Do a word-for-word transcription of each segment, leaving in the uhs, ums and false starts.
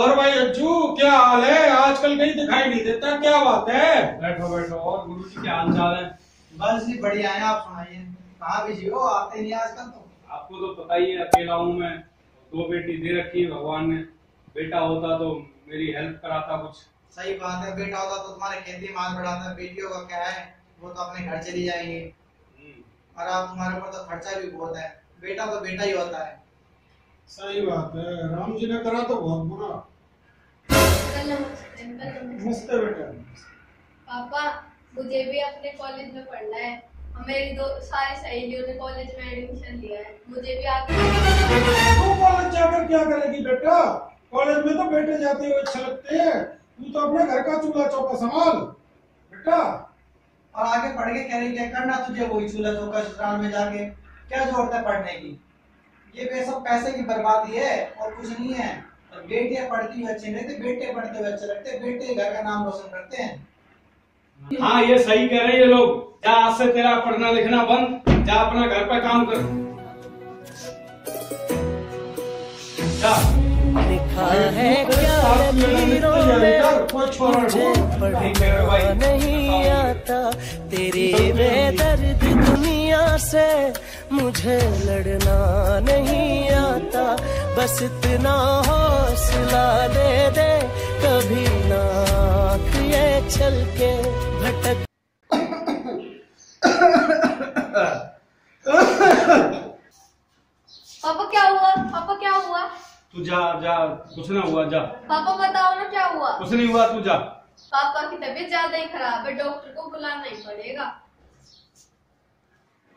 और भाई अज्जू क्या हाल है? आजकल कहीं दिखाई नहीं देता, क्या बात है? बैठो बैठो। और गुरु जी क्या हाल चाल है? बस जी बढ़िया है, आप सुनाइए, कहाँ बिजी हो, आते नहीं आजकल तो? आपको तो पता ही है, अकेला हूँ मैं, दो बेटी दे रखी है भगवान ने। बेटा होता तो मेरी हेल्प कराता कुछ। सही बात है, बेटा होता तो तुम्हारे खेती में हाथ बढ़ाता। बेटियों का क्या है, वो तो अपने घर चली जाएंगी, और आप तुम्हारे ऊपर तो खर्चा भी बहुत है, बेटा तो बेटा ही होता है। सही बात है, राम जी ने करा तो बहुत बुरा। नमस्ते बेटा। पापा मुझे भी अपने कॉलेज में पढ़ना है, और मेरी दो सारी सहेलियों ने कॉलेज में एडमिशन लिया है, मुझे भी आगे। तू कॉलेज जाकर क्या करेगी बेटा? कॉलेज में तो बेटे जाते हुए अच्छे लगते हैं, तू तो अपने घर का चूल्हा चौका संभाल बेटा। और आगे पढ़ के करेंगे करना तुझे वही चूल्हा चौका, ससुराल में जाके क्या जरूरत है पढ़ने की? ये सब पैसे की बर्बादी है और कुछ नहीं है। बेटियां पढ़ती हुए अच्छे नहीं थे, बेटे पढ़ते हुए अच्छे लगते, बेटे घर का नाम रोशन करते हैं। हाँ ये सही कह रहे हैं ये लोग। जा आज से तेरा पढ़ना लिखना बंद, जा अपना घर पे काम कर। जा लिखा है क्या नहीं आता, तेरे बेदर्द दुनिया से मुझे लड़ना नहीं आता। बस इतना हौसला दे दे, कभी ना ये चल के भटक। पापा क्या हुआ? पापा क्या हुआ? तू जा जा, कुछ ना हुआ, जा। पापा बताओ ना क्या हुआ? कुछ नहीं हुआ, तू जा। पापा की तबीयत ज्यादा ही खराब है, डॉक्टर को बुलाना ही पड़ेगा।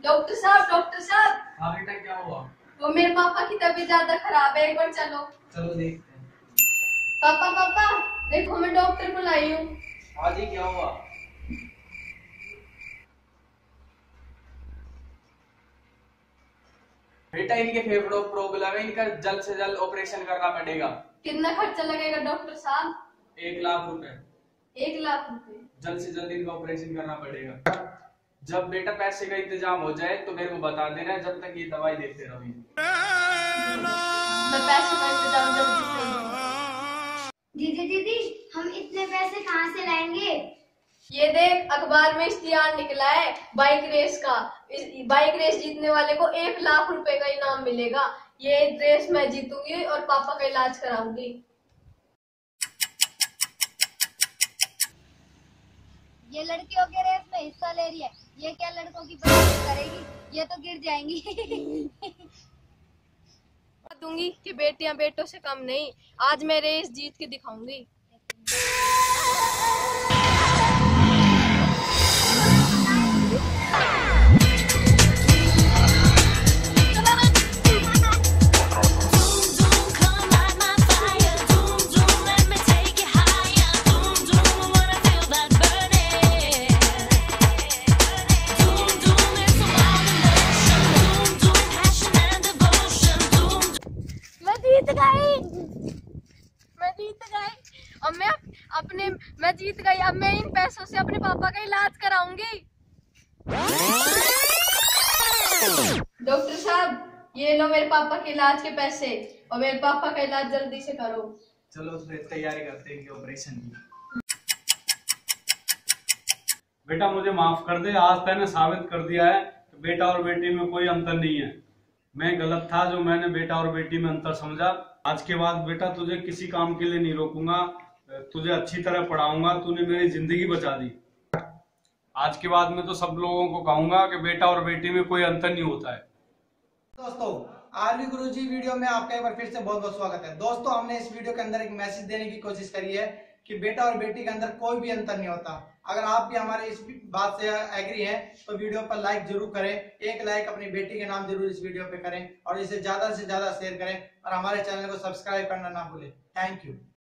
डॉक्टर साहब, डॉक्टर साहब। हाँ बेटा क्या हुआ? वो मेरे पापा की तबीयत ज्यादा खराब है, एक बार चलो। चलो देखते हैं। पापा पापा देखो मैं डॉक्टर बुलाई हूँ। हाँ जी क्या हुआ? बेटा इनके फेफड़ों प्रॉब्लम है, इनका जल्द से जल्द ऑपरेशन करना पड़ेगा। कितना खर्चा लगेगा डॉक्टर साहब? एक लाख रुपए। एक लाख रुपए? जल्द से जल्द इनका ऑपरेशन करना पड़ेगा। जब बेटा पैसे का इंतजाम हो जाए तो मेरे को बता देना, जब तक ये दवाई देते रहो। मैं पैसे का इंतजाम जल्दी से। दीदी दीदी हम इतने पैसे कहाँ से लाएंगे? ये देख अखबार में इश्तिहार निकला है बाइक रेस का, बाइक रेस जीतने वाले को एक लाख रुपए का इनाम मिलेगा। ये रेस मैं जीतूंगी और पापा का इलाज कराऊंगी। ये लड़कियों के रेस में हिस्सा ले रही है, ये क्या लड़कों की बराबरी करेगी, ये तो गिर जाएंगी। दूंगी कि बेटियां बेटों से कम नहीं, आज मैं रेस जीत के दिखाऊंगी। अब मैं अपने मैं जीत गई, अब मैं इन पैसों से अपने पापा का इलाज कराऊंगी। डॉक्टर साहब ये लो मेरे पापा के इलाज के पैसे, और मेरे पापा का इलाज जल्दी से करो। चलो फिर तैयारी करते हैं ऑपरेशन की। बेटा मुझे माफ कर दे, आज तूने साबित कर दिया है कि बेटा और बेटी में कोई अंतर नहीं है। मैं गलत था जो मैंने बेटा और बेटी में अंतर समझा। आज के बाद बेटा तुझे किसी काम के लिए नहीं रोकूंगा, तुझे अच्छी तरह पढ़ाऊंगा, तूने मेरी जिंदगी बचा दी। आज के बाद मैं तो सब लोगों को कहूंगा कि बेटा और बेटी में कोई अंतर नहीं होता है। दोस्तों आरवी गुरुजी वीडियो में आपका एक बार फिर से बहुत बहुत स्वागत है। दोस्तों हमने इस वीडियो के अंदर एक मैसेज देने की कोशिश करी है कि बेटा और बेटी के अंदर कोई भी अंतर नहीं होता। अगर आप भी हमारे इस बात से एग्री हैं तो वीडियो पर लाइक जरूर करें, एक लाइक अपनी बेटी के नाम जरूर इस वीडियो पे करें, और इसे ज्यादा से ज्यादा शेयर करें, और हमारे चैनल को सब्सक्राइब करना ना भूलें। Thank you.